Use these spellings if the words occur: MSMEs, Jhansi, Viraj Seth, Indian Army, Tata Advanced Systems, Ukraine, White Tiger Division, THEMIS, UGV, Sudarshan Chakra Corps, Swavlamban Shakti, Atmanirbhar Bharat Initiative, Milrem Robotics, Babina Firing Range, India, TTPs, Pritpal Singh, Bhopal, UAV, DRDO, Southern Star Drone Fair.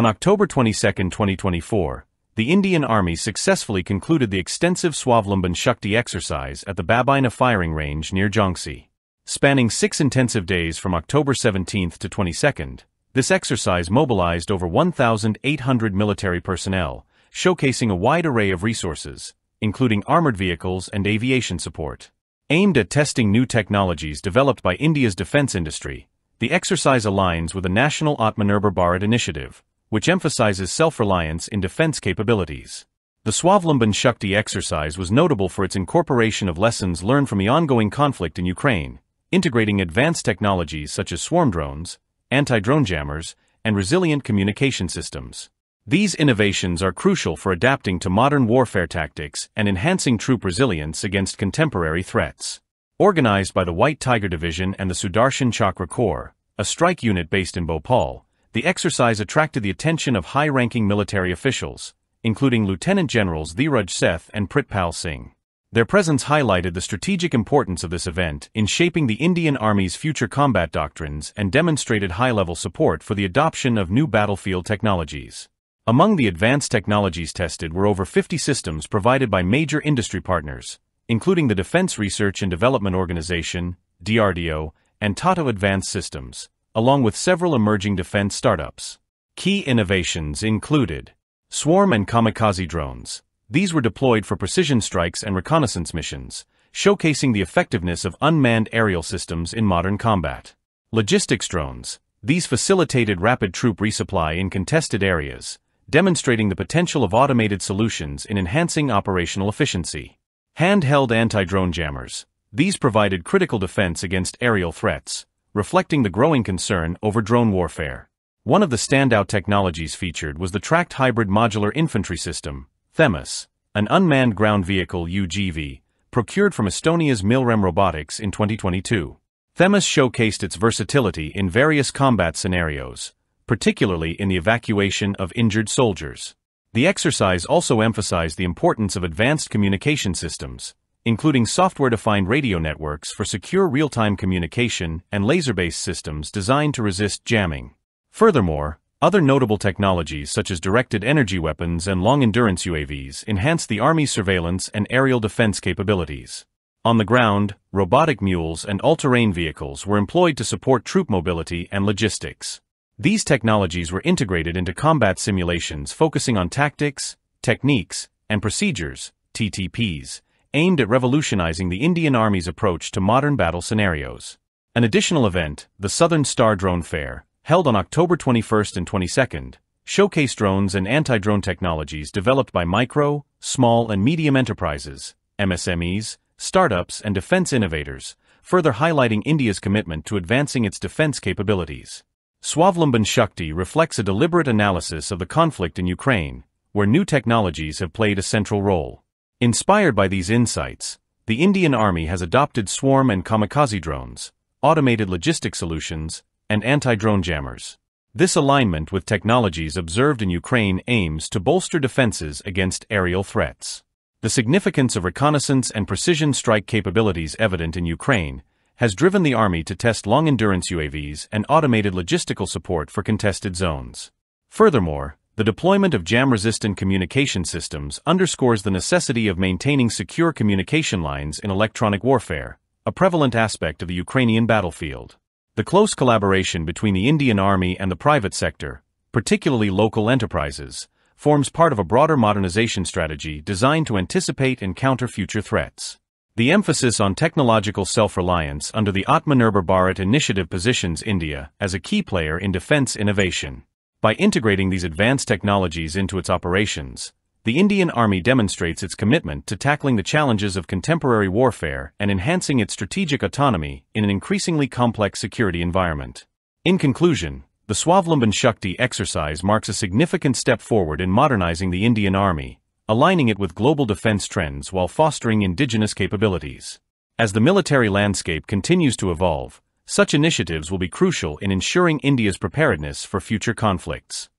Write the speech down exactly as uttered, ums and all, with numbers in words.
On October twenty-second, twenty twenty-four, the Indian Army successfully concluded the extensive Swavlamban Shakti exercise at the Babina Firing Range near Jhansi. Spanning six intensive days from October seventeenth to twenty-second, this exercise mobilized over one thousand eight hundred military personnel, showcasing a wide array of resources, including armored vehicles and aviation support. Aimed at testing new technologies developed by India's defense industry, the exercise aligns with the national Atmanirbhar Bharat Initiative, which emphasizes self-reliance in defense capabilities. The Swavlamban Shakti exercise was notable for its incorporation of lessons learned from the ongoing conflict in Ukraine, integrating advanced technologies such as swarm drones, anti-drone jammers, and resilient communication systems. These innovations are crucial for adapting to modern warfare tactics and enhancing troop resilience against contemporary threats. Organized by the White Tiger Division and the Sudarshan Chakra Corps, a strike unit based in Bhopal, the exercise attracted the attention of high-ranking military officials, including Lieutenant Generals Viraj Seth and Pritpal Singh. Their presence highlighted the strategic importance of this event in shaping the Indian Army's future combat doctrines and demonstrated high-level support for the adoption of new battlefield technologies. Among the advanced technologies tested were over fifty systems provided by major industry partners, including the Defense Research and Development Organization, D R D O, and Tata Advanced Systems, along with several emerging defense startups. Key innovations included swarm and kamikaze drones. These were deployed for precision strikes and reconnaissance missions, showcasing the effectiveness of unmanned aerial systems in modern combat. Logistics drones. These facilitated rapid troop resupply in contested areas, demonstrating the potential of automated solutions in enhancing operational efficiency. Handheld anti-drone jammers. These provided critical defense against aerial threats, reflecting the growing concern over drone warfare. One of the standout technologies featured was the Tracked Hybrid Modular Infantry System, THEMIS, an unmanned ground vehicle U G V, procured from Estonia's Milrem Robotics in twenty twenty-two. THEMIS showcased its versatility in various combat scenarios, particularly in the evacuation of injured soldiers. The exercise also emphasized the importance of advanced communication systems, including software-defined radio networks for secure real-time communication and laser-based systems designed to resist jamming. Furthermore, other notable technologies such as directed energy weapons and long-endurance U A Vs enhanced the Army's surveillance and aerial defense capabilities. On the ground, robotic mules and all-terrain vehicles were employed to support troop mobility and logistics. These technologies were integrated into combat simulations focusing on tactics, techniques, and procedures, T T Ps, aimed at revolutionizing the Indian Army's approach to modern battle scenarios. An additional event, the Southern Star Drone Fair, held on October twenty-first and twenty-second, showcased drones and anti-drone technologies developed by micro, small and medium enterprises, M S M Es, startups and defense innovators, further highlighting India's commitment to advancing its defense capabilities. Swavlamban Shakti reflects a deliberate analysis of the conflict in Ukraine, where new technologies have played a central role. Inspired by these insights, the Indian Army has adopted swarm and kamikaze drones, automated logistic solutions, and anti-drone jammers. This alignment with technologies observed in Ukraine aims to bolster defenses against aerial threats. The significance of reconnaissance and precision strike capabilities evident in Ukraine has driven the Army to test long-endurance U A Vs and automated logistical support for contested zones. Furthermore, the deployment of jam-resistant communication systems underscores the necessity of maintaining secure communication lines in electronic warfare, a prevalent aspect of the Ukrainian battlefield. The close collaboration between the Indian Army and the private sector, particularly local enterprises, forms part of a broader modernization strategy designed to anticipate and counter future threats. The emphasis on technological self-reliance under the Atmanirbhar Bharat Initiative positions India as a key player in defense innovation. By integrating these advanced technologies into its operations, the Indian Army demonstrates its commitment to tackling the challenges of contemporary warfare and enhancing its strategic autonomy in an increasingly complex security environment. In conclusion, the Swavlamban Shakti exercise marks a significant step forward in modernizing the Indian Army, aligning it with global defense trends while fostering indigenous capabilities. As the military landscape continues to evolve, such initiatives will be crucial in ensuring India's preparedness for future conflicts.